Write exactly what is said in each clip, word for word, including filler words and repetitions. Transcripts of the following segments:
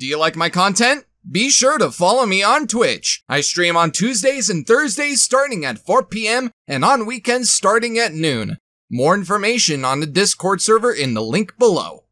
Do you like my content? Be sure to follow me on Twitch. I stream on Tuesdays and Thursdays starting at four p m and on weekends starting at noon. More information on the Discord server in the link below.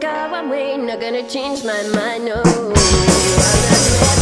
Go away, not gonna change my mind, no.